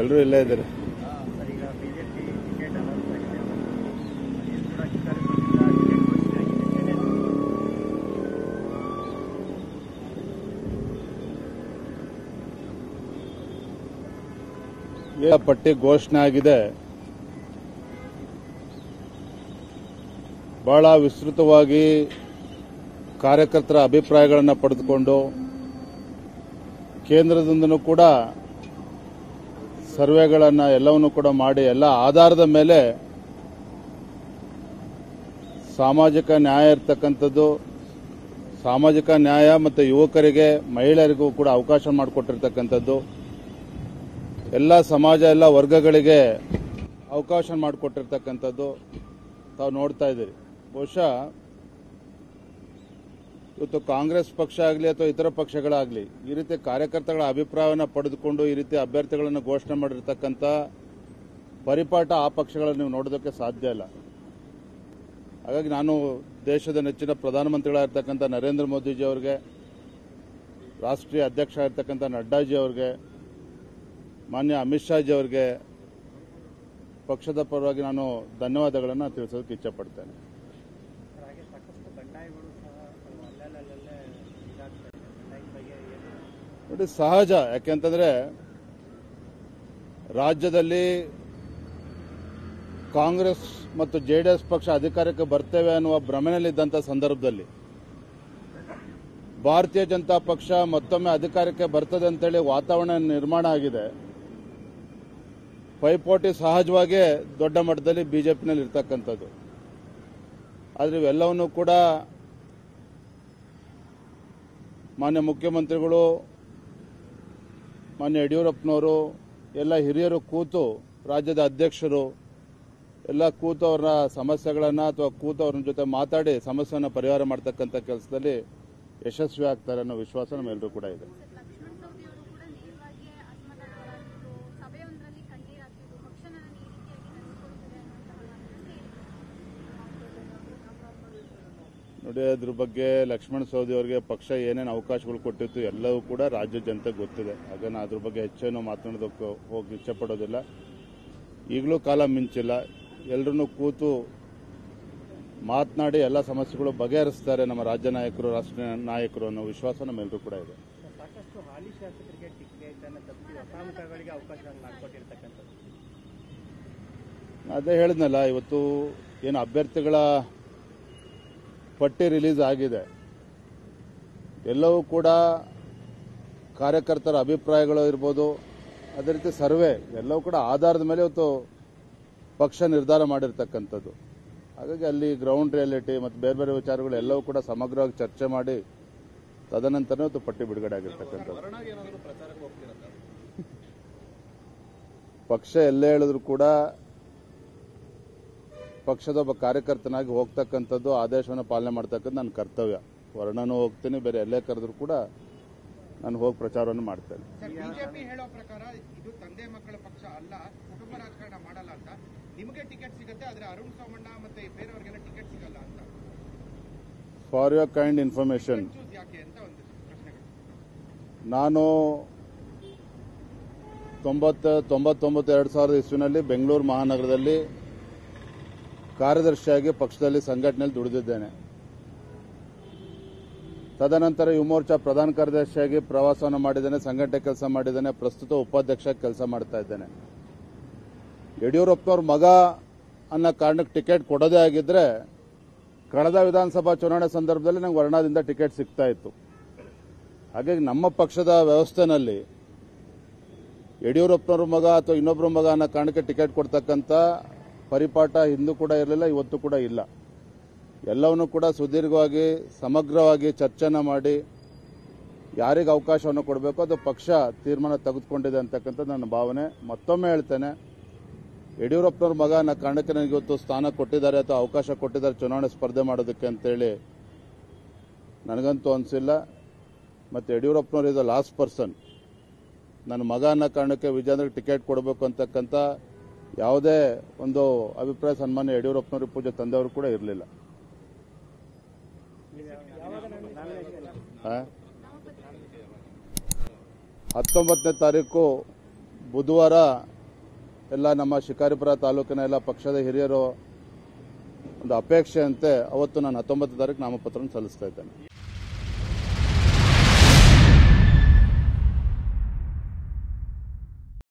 ಎಲ್ಲರೂ ಇಲ್ಲೇ ಇದ್ದಾರೆ. ಪಟ್ಟಿ ಘೋಷಣೆ ಆಗಿದೆ, ಬಹಳ ವಿಸ್ತೃತವಾಗಿ ಕಾರ್ಯಕರ್ತರ ಅಭಿಪ್ರಾಯಗಳನ್ನು ಪಡೆದುಕೊಂಡು ಕೇಂದ್ರದಿಂದನೂ ಕೂಡ ಸರ್ವೆಗಳನ್ನು ಎಲ್ಲವನ್ನೂ ಕೂಡ ಮಾಡಿ ಎಲ್ಲ ಆಧಾರದ ಮೇಲೆ ಸಾಮಾಜಿಕ ನ್ಯಾಯ ಇರತಕ್ಕಂಥದ್ದು, ಸಾಮಾಜಿಕ ನ್ಯಾಯ ಮತ್ತು ಯುವಕರಿಗೆ ಮಹಿಳೆಯರಿಗೂ ಕೂಡ ಅವಕಾಶ ಮಾಡಿಕೊಟ್ಟಿರ್ತಕ್ಕಂಥದ್ದು, ಎಲ್ಲ ಸಮಾಜ ಎಲ್ಲ ವರ್ಗಗಳಿಗೆ ಅವಕಾಶ ಮಾಡಿಕೊಟ್ಟಿರ್ತಕ್ಕಂಥದ್ದು ತಾವು ನೋಡ್ತಾ ಇದ್ದೀರಿ. ಬಹುಶಃ ಇವತ್ತು ಕಾಂಗ್ರೆಸ್ ಪಕ್ಷ ಆಗಲಿ ಅಥವಾ ಇತರ ಪಕ್ಷಗಳಾಗಲಿ ಈ ರೀತಿ ಕಾರ್ಯಕರ್ತಗಳ ಅಭಿಪ್ರಾಯವನ್ನು ಪಡೆದುಕೊಂಡು ಈ ರೀತಿ ಅಭ್ಯರ್ಥಿಗಳನ್ನು ಘೋಷಣೆ ಮಾಡಿರ್ತಕ್ಕಂಥ ಪರಿಪಾಠ ಆ ಪಕ್ಷಗಳನ್ನು ನೀವು ನೋಡೋದಕ್ಕೆ ಸಾಧ್ಯ ಇಲ್ಲ. ಹಾಗಾಗಿ ನಾನು ದೇಶದ ನೆಚ್ಚಿನ ಪ್ರಧಾನಮಂತ್ರಿಗಳಾಗಿರ್ತಕ್ಕಂಥ ನರೇಂದ್ರ ಮೋದಿಜಿ ಅವರಿಗೆ, ರಾಷ್ಟ್ರೀಯ ಅಧ್ಯಕ್ಷ ಆಗಿರ್ತಕ್ಕಂಥ ನಡ್ಡಾಜಿ ಅವರಿಗೆ, ಮಾನ್ಯ ಅಮಿತ್ ಶಾಜಿ ಅವರಿಗೆ ಪಕ್ಷದ ಪರವಾಗಿ ನಾನು ಧನ್ಯವಾದಗಳನ್ನು ತಿಳಿಸೋದಕ್ಕೆ ಇಚ್ಛೆಪಡ್ತೇನೆ. ನೋಡಿ, ಸಹಜ. ಯಾಕೆಂತಂದ್ರೆ ರಾಜ್ಯದಲ್ಲಿ ಕಾಂಗ್ರೆಸ್ ಮತ್ತು ಜೆಡಿಎಸ್ ಪಕ್ಷ ಅಧಿಕಾರಕ್ಕೆ ಬರ್ತೇವೆ ಅನ್ನುವ ಭ್ರಮೆಯಲ್ಲಿದ್ದಂಥ ಸಂದರ್ಭದಲ್ಲಿ ಭಾರತೀಯ ಜನತಾ ಪಕ್ಷ ಮತ್ತೊಮ್ಮೆ ಅಧಿಕಾರಕ್ಕೆ ಬರ್ತದೆ ಅಂತೇಳಿ ವಾತಾವರಣ ನಿರ್ಮಾಣ ಆಗಿದೆ. ಪೈಪೋಟಿ ಸಹಜವಾಗಿ ದೊಡ್ಡ ಮಟ್ಟದಲ್ಲಿ ಬಿಜೆಪಿನಲ್ಲಿ ಇರ್ತಕ್ಕಂಥದ್ದು. ಆದರೆ ಇವೆಲ್ಲವನ್ನೂ ಕೂಡ ಮಾನ್ಯ ಮುಖ್ಯಮಂತ್ರಿಗಳು, ಮಾನ್ಯ ಯಡಿಯೂರಪ್ಪನವರು ಎಲ್ಲ ಹಿರಿಯರು ಕೂತು, ರಾಜ್ಯದ ಅಧ್ಯಕ್ಷರು ಎಲ್ಲ ಕೂತು ಅವರ ಸಮಸ್ಯೆಗಳನ್ನು ಅಥವಾ ಕೂತು ಅವ್ರ ಜೊತೆ ಮಾತಾಡಿ ಸಮಸ್ಯೆಯನ್ನು ಪರಿಹಾರ ಮಾಡತಕ್ಕಂಥ ಕೆಲಸದಲ್ಲಿ ಯಶಸ್ವಿ ಆಗ್ತಾರೆ ಅನ್ನೋ ವಿಶ್ವಾಸ ನಮ್ಮೆಲ್ಲರೂ ಕೂಡ ಇದೆ. ನೋಡಿ, ಅದ್ರ ಬಗ್ಗೆ ಲಕ್ಷ್ಮಣ ಸವದಿ ಅವರಿಗೆ ಪಕ್ಷ ಏನೇನು ಅವಕಾಶಗಳು ಕೊಟ್ಟಿತ್ತು ಎಲ್ಲವೂ ಕೂಡ ರಾಜ್ಯ ಜನತೆ ಗೊತ್ತಿದೆ. ಹಾಗೆ ನಾನು ಅದ್ರ ಬಗ್ಗೆ ಹೆಚ್ಚೇನು ಮಾತನಾಡೋದಕ್ಕೆ ಹೋಗಿ ಇಚ್ಛೆಪಡೋದಿಲ್ಲ. ಈಗಲೂ ಕಾಲ ಮಿಂಚಿಲ್ಲ, ಎಲ್ಲರನ್ನೂ ಕೂತು ಮಾತನಾಡಿ ಎಲ್ಲ ಸಮಸ್ಯೆಗಳು ಬಗೆಹರಿಸ್ತಾರೆ ನಮ್ಮ ರಾಜ್ಯ ನಾಯಕರು, ರಾಷ್ಟ್ರೀಯ ನಾಯಕರು ಅನ್ನೋ ವಿಶ್ವಾಸ ನಮ್ಮೆಲ್ಲರೂ ಕೂಡ ಇದೆ. ಸಾಕಷ್ಟು ಹಾಲಿ ಶಾಸಕರಿಗೆ ಟಿಕೆಟನ್ನು ತಪ್ಪಿ ಅಸಾಮುಖಗಳಿಗೆ ಅವಕಾಶವನ್ನು ಮಾಡಿಕೊಟ್ಟಿರ್ತಕ್ಕಂಥದ್ದು ಅದೇ ಹೇಳಿದ್ನಲ್ಲ. ಇವತ್ತು ಏನು ಅಭ್ಯರ್ಥಿಗಳ ಪಟ್ಟಿ ರಿಲೀಸ್ ಆಗಿದೆ, ಎಲ್ಲವೂ ಕೂಡ ಕಾರ್ಯಕರ್ತರ ಅಭಿಪ್ರಾಯಗಳು ಇರ್ಬೋದು, ಅದೇ ರೀತಿ ಸರ್ವೆ ಎಲ್ಲವೂ ಕೂಡ ಆಧಾರದ ಮೇಲೆ ಇವತ್ತು ಪಕ್ಷ ನಿರ್ಧಾರ ಮಾಡಿರ್ತಕ್ಕಂಥದ್ದು. ಹಾಗಾಗಿ ಅಲ್ಲಿ ಗ್ರೌಂಡ್ ರಿಯಾಲಿಟಿ ಮತ್ತು ಬೇರೆ ಬೇರೆ ವಿಚಾರಗಳು ಎಲ್ಲವೂ ಕೂಡ ಸಮಗ್ರವಾಗಿ ಚರ್ಚೆ ಮಾಡಿ ತದನಂತರ ಇವತ್ತು ಪಟ್ಟಿ ಬಿಡುಗಡೆ ಆಗಿರ್ತಕ್ಕಂಥದ್ದು. ಪಕ್ಷ ಎಲ್ಲೇ ಹೇಳಿದ್ರು ಕೂಡ ಪಕ್ಷದ ಒಬ್ಬ ಕಾರ್ಯಕರ್ತನಾಗಿ ಹೋಗ್ತಕ್ಕಂಥದ್ದು, ಆದೇಶವನ್ನು ಪಾಲನೆ ಮಾಡ್ತಕ್ಕಂಥ ನನ್ನ ಕರ್ತವ್ಯ. ವರ್ಣನೂ ಹೋಗ್ತೀನಿ, ಬೇರೆ ಎಲ್ಲೇ ಕರೆದ್ರು ಕೂಡ ನಾನು ಹೋಗಿ ಪ್ರಚಾರವನ್ನು ಮಾಡ್ತೇನೆ. ಬಿಜೆಪಿ ಹೇಳೋ ಪ್ರಕಾರ ಇದು ತಂದೆ ಮಕ್ಕಳ ಪಕ್ಷ ಅಲ್ಲ, ಕುಟುಂಬ ರಾಜಕಾರಣ ಮಾಡಲ್ಲ ಅಂತ. ನಿಮಗೆ ಟಿಕೆಟ್ ಸಿಗುತ್ತೆ, ಆದರೆ ಅರುಣ್ ಸೋಮಣ್ಣ ಮತ್ತೆ ಬೇರೆಯವರಿಗೆಲ್ಲ ಟಿಕೆಟ್ ಸಿಗಲ್ಲ ಅಂತ. ಫಾರ್ ಯುವರ್ ಕೈಂಡ್ ಇನ್ಫಾರ್ಮೇಶನ್, ನಾನು 1999-2000 ಇಸ್ವಿನಲ್ಲಿ ಬೆಂಗಳೂರು ಮಹಾನಗರದಲ್ಲಿ ಕಾರ್ಯದರ್ಶಿಯಾಗಿ ಪಕ್ಷದಲ್ಲಿ ಸಂಘಟನೆಯಲ್ಲಿ ದುಡಿದಿದ್ದೇನೆ. ತದನಂತರ ಯುವಮೋರ್ಚಾ ಪ್ರಧಾನ ಕಾರ್ಯದರ್ಶಿಯಾಗಿ ಪ್ರವಾಸವನ್ನು ಮಾಡಿದ್ದೇನೆ, ಸಂಘಟನೆ ಕೆಲಸ ಮಾಡಿದ್ದೇನೆ, ಪ್ರಸ್ತುತ ಉಪಾಧ್ಯಕ್ಷ ಕೆಲಸ ಮಾಡ್ತಾ ಇದ್ದೇನೆ. ಯಡಿಯೂರಪ್ಪನವ್ರ ಮಗ ಅನ್ನೋ ಕಾರಣಕ್ಕೆ ಟಿಕೆಟ್ ಕೊಡೋದೇ ಆಗಿದ್ರೆ ಕಳೆದ ವಿಧಾನಸಭಾ ಚುನಾವಣೆ ಸಂದರ್ಭದಲ್ಲಿ ನಂಗೆ ವರ್ಣದಿಂದ ಟಿಕೆಟ್ ಸಿಗ್ತಾ ಇತ್ತು. ಹಾಗಾಗಿ ನಮ್ಮ ಪಕ್ಷದ ವ್ಯವಸ್ಥೆನಲ್ಲಿ ಯಡಿಯೂರಪ್ಪನವ್ರ ಮಗ ಅಥವಾ ಇನ್ನೊಬ್ಬರ ಮಗ ಅನ್ನೋ ಕಾರಣಕ್ಕೆ ಟಿಕೆಟ್ ಕೊಡ್ತಕ್ಕಂಥ ಪರಿಪಾಠ ಹಿಂದೂ ಕೂಡ ಇರಲಿಲ್ಲ, ಇವತ್ತು ಕೂಡ ಇಲ್ಲ. ಎಲ್ಲವನ್ನೂ ಕೂಡ ಸುದೀರ್ಘವಾಗಿ ಸಮಗ್ರವಾಗಿ ಚರ್ಚೆನ ಮಾಡಿ ಯಾರಿಗೆ ಅವಕಾಶವನ್ನು ಕೊಡಬೇಕು ಅದು ಪಕ್ಷ ತೀರ್ಮಾನ ತೆಗೆದುಕೊಂಡಿದೆ ಅಂತಕ್ಕಂಥದ್ದು ನನ್ನ ಭಾವನೆ. ಮತ್ತೊಮ್ಮೆ ಹೇಳ್ತೇನೆ, ಯಡಿಯೂರಪ್ಪನವ್ರ ಮಗ ಅನ್ನೋ ಕಾರಣಕ್ಕೆ ನನಗೆ ಇವತ್ತು ಸ್ಥಾನ ಕೊಟ್ಟಿದ್ದಾರೆ ಅಥವಾ ಅವಕಾಶ ಕೊಟ್ಟಿದ್ದಾರೆ ಚುನಾವಣೆ ಸ್ಪರ್ಧೆ ಮಾಡೋದಕ್ಕೆ ಅಂತೇಳಿ ನನಗಂತೂ ಅನಿಸಿಲ್ಲ. ಮತ್ತು ಯಡಿಯೂರಪ್ಪನವ್ರು ಇದು ಲಾಸ್ಟ್ ಪರ್ಸನ್. ನನ್ನ ಮಗ ಅನ್ನೋ ಕಾರಣಕ್ಕೆ ವಿಜೇಂದ್ರಗೆ ಟಿಕೆಟ್ ಕೊಡಬೇಕು ಅಂತಕ್ಕಂಥ ಯಾವುದೇ ಒಂದು ಅಭಿಪ್ರಾಯ ಸನ್ಮಾನ್ಯ ಯಡಿಯೂರಪ್ಪನವರು ಪೂಜೆ ತಂದವರು ಕೂಡ ಇರಲಿಲ್ಲ. ಹತ್ತೊಂಬತ್ತನೇ ತಾರೀಕು ಬುಧವಾರ ಎಲ್ಲ ನಮ್ಮ ಶಿಕಾರಿಪುರ ತಾಲೂಕಿನ ಎಲ್ಲ ಪಕ್ಷದ ಹಿರಿಯರು ಒಂದು ಅಪೇಕ್ಷೆಯಂತೆ ಅವತ್ತು ನಾನು 19 ತಾರೀಕು ನಾಮಪತ್ರವನ್ನು ಸಲ್ಲಿಸ್ತಾ ಇದ್ದೇನೆ.